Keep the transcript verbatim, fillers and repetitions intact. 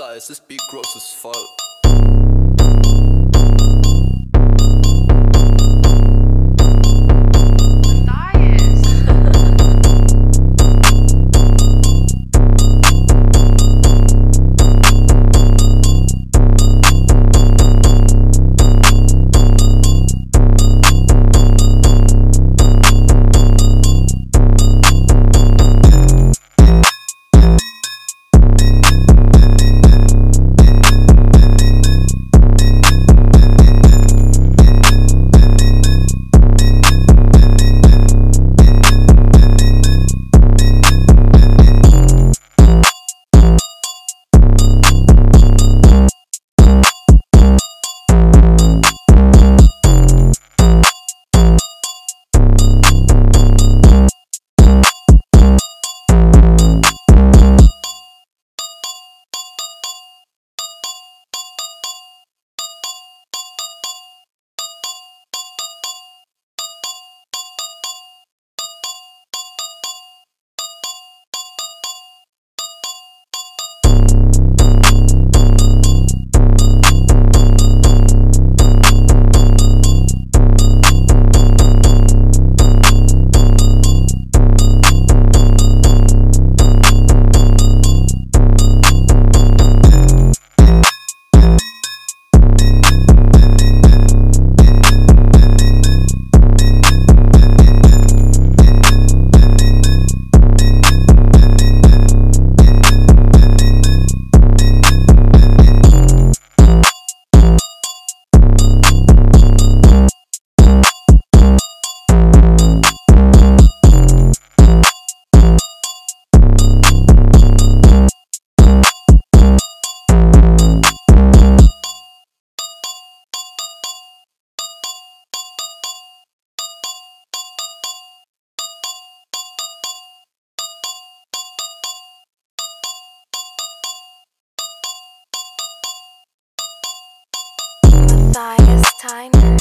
Master, es ist Beat gross as fuck. Time is tiny.